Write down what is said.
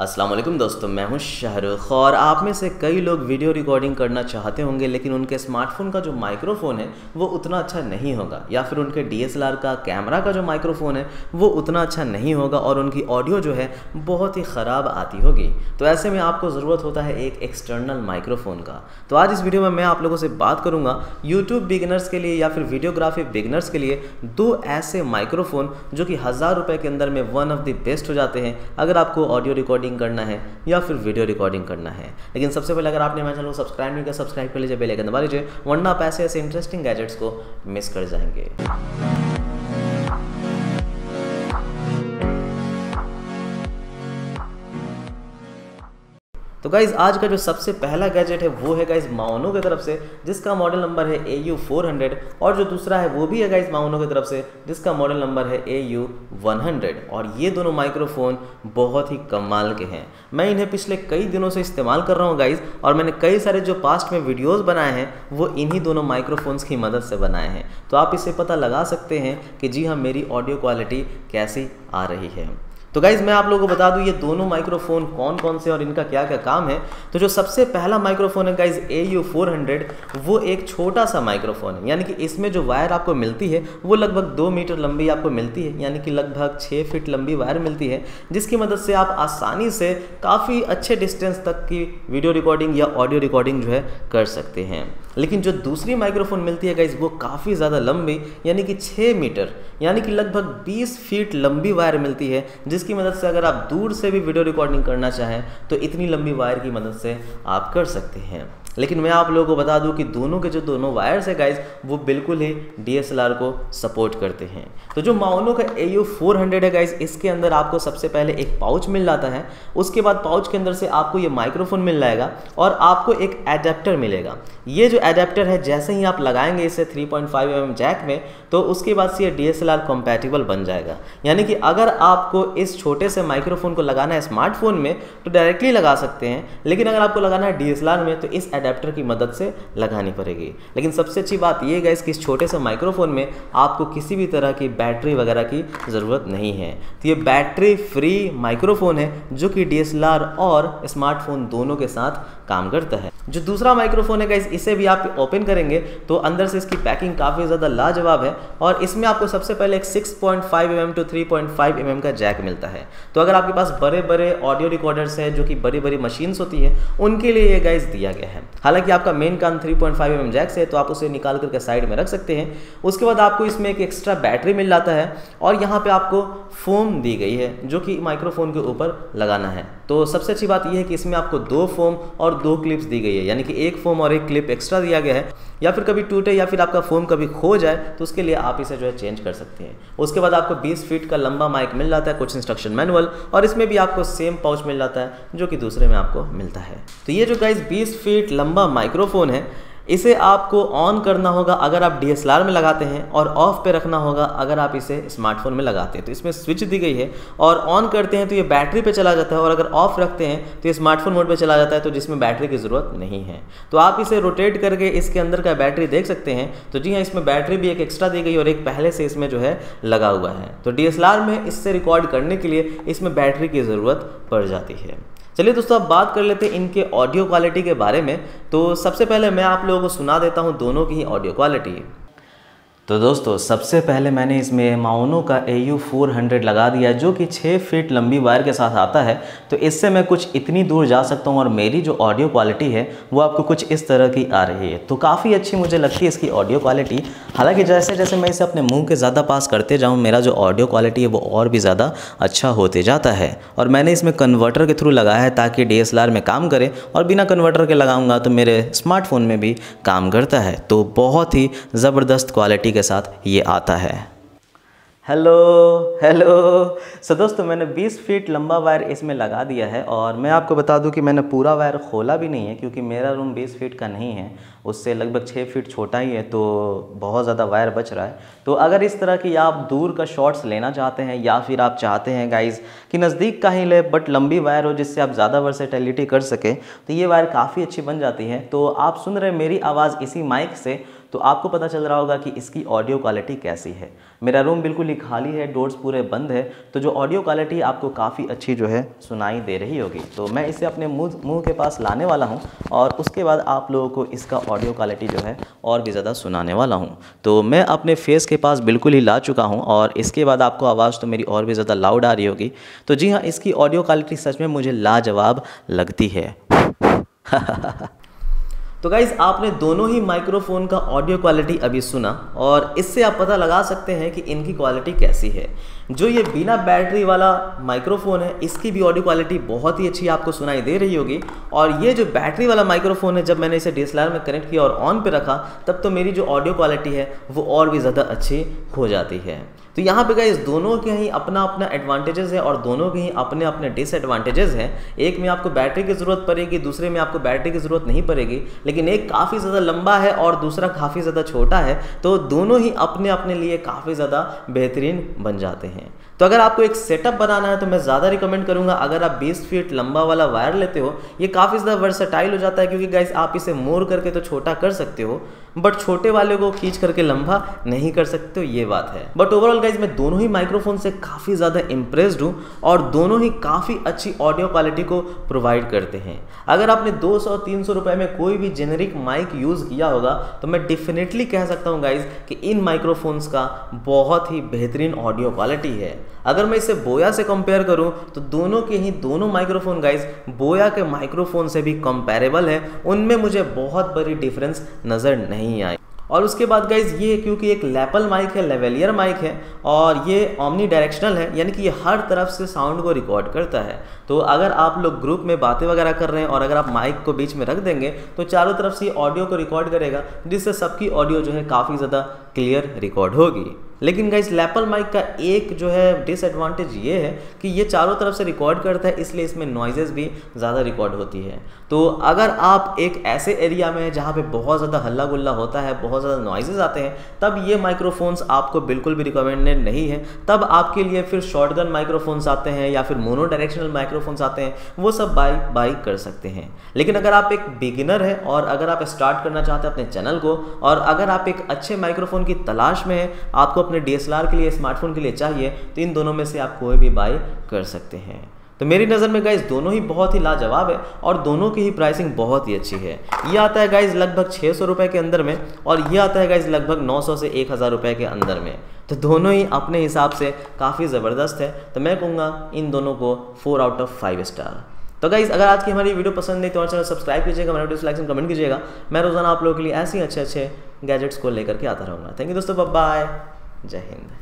अस्सलाम वालेकुम दोस्तों, मैं हूं शाहरुख और आप में से कई लोग वीडियो रिकॉर्डिंग करना चाहते होंगे लेकिन उनके स्मार्टफोन का जो माइक्रोफोन है वो उतना अच्छा नहीं होगा या फिर उनके DSLR का कैमरा का जो माइक्रोफोन है वो उतना अच्छा नहीं होगा और उनकी ऑडियो जो है बहुत ही ख़राब आती होगी। तो ऐसे में आपको ज़रूरत होता है एक एक्सटर्नल माइक्रोफोन का। तो आज इस वीडियो में मैं आप लोगों से बात करूँगा यूट्यूब बिगिनर्स के लिए या फिर वीडियोग्राफी बिगिनर्स के लिए दो ऐसे माइक्रोफोन जो कि 1000 रुपये के अंदर में वन ऑफ द बेस्ट हो जाते हैं अगर आपको ऑडियो रिकॉर्डिंग करना है या फिर वीडियो रिकॉर्डिंग करना है। लेकिन सबसे पहले अगर आपने मेरे चैनल को सब्सक्राइब नहीं किया, सब्सक्राइब कर लीजिए, बेल आइकन दबा लीजिए, वरना आप ऐसे ऐसे इंटरेस्टिंग गैजेट्स को मिस कर जाएंगे। तो गाइज़ आज का जो सबसे पहला गैजेट है वो है गाइज़ माओनो की तरफ से, जिसका मॉडल नंबर है AU-400 और जो दूसरा है वो भी है गाइज़ माओनो की तरफ से, जिसका मॉडल नंबर है AU-100। और ये दोनों माइक्रोफोन बहुत ही कमाल के हैं। मैं इन्हें पिछले कई दिनों से इस्तेमाल कर रहा हूँ गाइज़, और मैंने कई सारे जो पास्ट में वीडियोज़ बनाए हैं वो इन्हीं दोनों माइक्रोफोन्स की मदद से बनाए हैं। तो आप इससे पता लगा सकते हैं कि जी हाँ, मेरी ऑडियो क्वालिटी कैसी आ रही है। तो गाइज़ मैं आप लोगों को बता दूं ये दोनों माइक्रोफोन कौन कौन से और इनका क्या क्या काम है। तो जो सबसे पहला माइक्रोफोन है गाइज़ AU-400, वो एक छोटा सा माइक्रोफोन है, यानी कि इसमें जो वायर आपको मिलती है वो लगभग 2 मीटर लंबी आपको मिलती है, यानी कि लगभग 6 फीट लंबी वायर मिलती है, जिसकी मदद से आप आसानी से काफ़ी अच्छे डिस्टेंस तक की वीडियो रिकॉर्डिंग या ऑडियो रिकॉर्डिंग जो है कर सकते हैं। लेकिन जो दूसरी माइक्रोफोन मिलती है गाइज़ वो काफ़ी ज़्यादा लंबी, यानी कि 6 मीटर, यानी कि लगभग 20 फीट लंबी वायर मिलती है, इसकी मदद से अगर आप दूर से भी वीडियो रिकॉर्डिंग करना चाहें तो इतनी लंबी वायर की मदद से आप कर सकते हैं। लेकिन मैं आप लोगों को बता दूं कि दोनों के जो दोनों वायर्स है गाइज़ वो बिल्कुल ही DSLR को सपोर्ट करते हैं। तो जो माओनो का AU-400 है गाइज़, इसके अंदर आपको सबसे पहले एक पाउच मिल जाता है, उसके बाद पाउच के अंदर से आपको ये माइक्रोफोन मिल जाएगा और आपको एक एडेप्टर मिलेगा। ये जो एडेप्टर है जैसे ही आप लगाएंगे इसे 3.5mm जैक में, तो उसके बाद से ये DSLR कॉम्पैटिबल बन जाएगा, यानी कि अगर आपको इस छोटे से माइक्रोफोन को लगाना है स्मार्टफोन में तो डायरेक्टली लगा सकते हैं, लेकिन अगर आपको लगाना है DSLR में तो इस एडेप्टर की मदद से लगानी पड़ेगी। लेकिन सबसे अच्छी बात यह गाइस कि इस छोटे से माइक्रोफोन में आपको किसी भी तरह की बैटरी वगैरह की ज़रूरत नहीं है। तो ये बैटरी फ्री माइक्रोफोन है जो कि DSLR और स्मार्टफोन दोनों के साथ काम करता है। जो दूसरा माइक्रोफोन है गाइस, इसे भी आप ओपन करेंगे तो अंदर से इसकी पैकिंग काफ़ी ज़्यादा लाजवाब है और इसमें आपको सबसे पहले एक 6.5mm टू 3.5mm का जैक मिलता है। तो अगर आपके पास बड़े बड़े ऑडियो रिकॉर्डर्स हैं जो कि बड़ी बड़ी मशीन्स होती है उनके लिए ये गाइस दिया गया है। हालांकि आपका मेन काम 3.5mm जैक से है तो आप उसे निकाल करके साइड में रख सकते हैं। उसके बाद आपको इसमें एक एक्स्ट्रा बैटरी मिल जाता है और यहाँ पर आपको फोम दी गई है जो कि माइक्रोफोन के ऊपर लगाना है। तो सबसे अच्छी बात यह है कि इसमें आपको 2 फोम और 2 क्लिप्स दी गई है, यानी कि 1 फोम और 1 क्लिप एक्स्ट्रा दिया गया है। या फिर कभी टूटे या फिर आपका फोम कभी खो जाए तो उसके लिए आप इसे जो है चेंज कर सकते हैं। उसके बाद आपको 20 फीट का लंबा माइक मिल जाता है, कुछ इंस्ट्रक्शन मैनुअल, और इसमें भी आपको सेम पाउच मिल जाता है जो कि दूसरे में आपको मिलता है। तो ये जो गाइस 20 फीट लंबा माइक्रोफोन है इसे आपको ऑन करना होगा अगर आप DSLR में लगाते हैं और ऑफ पे रखना होगा अगर आप इसे स्मार्टफोन में लगाते हैं। तो इसमें स्विच दी गई है और ऑन करते हैं तो ये बैटरी पे चला जाता है और अगर ऑफ रखते हैं तो ये स्मार्टफोन मोड पे चला जाता है, तो जिसमें बैटरी की ज़रूरत नहीं है। तो आप इसे रोटेट करके इसके अंदर का बैटरी देख सकते हैं। तो जी हाँ, इसमें बैटरी भी एक एक्स्ट्रा दी गई और एक पहले से इसमें जो है लगा हुआ है। तो DSLR में इससे रिकॉर्ड करने के लिए इसमें बैटरी की ज़रूरत पड़ जाती है। चलिए दोस्तों, अब बात कर लेते हैं इनके ऑडियो क्वालिटी के बारे में। तो सबसे पहले मैं आप लोगों को सुना देता हूं दोनों की ही ऑडियो क्वालिटी। तो दोस्तों सबसे पहले मैंने इसमें माओनो का AU-400 लगा दिया जो कि 6 फीट लंबी वायर के साथ आता है। तो इससे मैं कुछ इतनी दूर जा सकता हूं और मेरी जो ऑडियो क्वालिटी है वो आपको कुछ इस तरह की आ रही है। तो काफ़ी अच्छी मुझे लगती है इसकी ऑडियो क्वालिटी। हालांकि जैसे जैसे मैं इसे अपने मुंह के ज़्यादा पास करते जाऊँ मेरा जो ऑडियो क्वालिटी है वो और भी ज़्यादा अच्छा होते जाता है। और मैंने इसमें कन्वर्टर के थ्रू लगाया है ताकि DSLR में काम करे और बिना कन्वर्टर के लगाऊँगा तो मेरे स्मार्टफोन में भी काम करता है। तो बहुत ही ज़बरदस्त क्वालिटी के साथ ये आता है। हेलो सो दोस्तों, मैंने 20 फीट लंबा वायर इसमें लगा दिया है और मैं आपको बता दूं कि मैंने पूरा वायर खोला भी नहीं है क्योंकि मेरा रूम 20 फीट का नहीं है, उससे लगभग 6 फीट छोटा ही है, तो बहुत ज़्यादा वायर बच रहा है। तो अगर इस तरह की आप दूर का शॉट्स लेना चाहते हैं या फिर आप चाहते हैं गाइज़ कि नज़दीक का ही ले बट लंबी वायर हो जिससे आप ज़्यादा वर्सेटिलिटी कर सकें, तो ये वायर काफ़ी अच्छी बन जाती है। तो आप सुन रहे मेरी आवाज़ इसी माइक से, तो आपको पता चल रहा होगा कि इसकी ऑडियो क्वालिटी कैसी है। मेरा रूम बिल्कुल ही खाली है, डोर्स पूरे बंद है, तो जो ऑडियो क्वालिटी आपको काफ़ी अच्छी जो है सुनाई दे रही होगी। तो मैं इसे अपने मुँह के पास लाने वाला हूँ और उसके बाद आप लोगों को इसका ऑडियो क्वालिटी जो है और भी ज़्यादा सुनाने वाला हूँ। तो मैं अपने फेस के पास बिल्कुल ही ला चुका हूँ और इसके बाद आपको आवाज़ तो मेरी और भी ज़्यादा लाउड आ रही होगी। तो जी हाँ, इसकी ऑडियो क्वालिटी सच में मुझे लाजवाब लगती है। तो गाइज़, आपने दोनों ही माइक्रोफोन का ऑडियो क्वालिटी अभी सुना और इससे आप पता लगा सकते हैं कि इनकी क्वालिटी कैसी है। जो ये बिना बैटरी वाला माइक्रोफोन है, इसकी भी ऑडियो क्वालिटी बहुत ही अच्छी आपको सुनाई दे रही होगी। और ये जो बैटरी वाला माइक्रोफोन है, जब मैंने इसे DSLR में कनेक्ट किया और ऑन पे रखा, तब तो मेरी जो ऑडियो क्वालिटी है वो और भी ज़्यादा अच्छी हो जाती है। तो यहाँ पे गाइस, दोनों के ही अपना अपना एडवांटेजेस है और दोनों के ही अपने अपने डिसएडवांटेजेस हैं। एक में आपको बैटरी की ज़रूरत पड़ेगी, दूसरे में आपको बैटरी की ज़रूरत नहीं पड़ेगी, लेकिन एक काफ़ी ज़्यादा लंबा है और दूसरा काफ़ी ज़्यादा छोटा है। तो दोनों ही अपने अपने लिए काफ़ी ज़्यादा बेहतरीन बन जाते हैं। तो अगर आपको एक सेटअप बनाना है तो मैं ज़्यादा रिकमेंड करूँगा, अगर आप 20 फीट लंबा वाला वायर लेते हो, ये काफ़ी ज़्यादा वर्सेटाइल हो जाता है, क्योंकि गाइस आप इसे मोड़ करके तो छोटा कर सकते हो, बट छोटे वाले को खींच करके लंबा नहीं कर सकते हो, ये बात है। बट ओवरऑल गाइस, मैं दोनों ही माइक्रोफोन से काफ़ी ज़्यादा इम्प्रेस्ड हूँ और दोनों ही काफ़ी अच्छी ऑडियो क्वालिटी को प्रोवाइड करते हैं। अगर आपने 200-300 रुपये में कोई भी जेनेरिक माइक यूज़ किया होगा, तो मैं डेफिनेटली कह सकता हूँ गाइज़ कि इन माइक्रोफोन्स का बहुत ही बेहतरीन ऑडियो क्वालिटी है। अगर मैं इसे बोया से कंपेयर करूं, तो दोनों के ही दोनों माइक्रोफोन गाइस बोया के माइक्रोफोन से भी कंपैरेबल है, उनमें मुझे बहुत बड़ी डिफरेंस नज़र नहीं आई। और उसके बाद गाइज़, ये क्योंकि एक लैपल माइक है, लेवेलियर माइक है और ये ओमनी डायरेक्शनल है, यानी कि ये हर तरफ से साउंड को रिकॉर्ड करता है। तो अगर आप लोग ग्रुप में बातें वगैरह कर रहे हैं और अगर आप माइक को बीच में रख देंगे, तो चारों तरफ से ऑडियो को रिकॉर्ड करेगा, जिससे सबकी ऑडियो जो है काफ़ी ज़्यादा क्लियर रिकॉर्ड होगी। लेकिन गाइस, लैपल माइक का एक जो है डिसएडवांटेज ये है कि ये चारों तरफ से रिकॉर्ड करता है, इसलिए इसमें नॉइजेज़ भी ज़्यादा रिकॉर्ड होती है। तो अगर आप एक ऐसे एरिया में हैं जहाँ पे बहुत ज़्यादा हल्ला गुल्ला होता है, बहुत ज़्यादा नॉइजेज आते हैं, तब ये माइक्रोफोन्स आपको बिल्कुल भी रिकमेंडेड नहीं है। तब आपके लिए फिर शॉटगन माइक्रोफोन्स आते हैं या फिर मोनो डायरेक्शनल माइक्रोफोन्स आते हैं, वो सब बाई कर सकते हैं। लेकिन अगर आप एक बिगिनर है और अगर आप स्टार्ट करना चाहते हैं अपने चैनल को, और अगर आप एक अच्छे माइक्रोफोन की तलाश में हैं, आपको अपने DSLR के लिए, स्मार्टफोन के लिए चाहिए, तो इन दोनों में से आप कोई भी बाय कर सकते हैं। तो मेरी नज़र में गाइज़, दोनों ही बहुत ही लाजवाब है और दोनों की ही प्राइसिंग बहुत ही अच्छी है। ये आता है गाइज़ लगभग 600 रुपये के अंदर में और ये आता है गाइज़ लगभग 900 से 1000 रुपये के अंदर में। तो दोनों ही अपने हिसाब से काफ़ी ज़बरदस्त है। तो मैं कहूँगा इन दोनों को 4/5 स्टार। तो गाइज़, अगर आज की हमारी वीडियो पसंद नहीं तो हमारे चैनल सब्सक्राइब कीजिएगा, हमारे वीडियो लाइक एंड कमेंट कीजिएगा। मैं रोज़ाना आप लोगों के लिए ऐसे ही अच्छे अच्छे गैजेट्स को लेकर के आता रहूँगा। थैंक यू दोस्तों, बाय बाय, जय हिंद।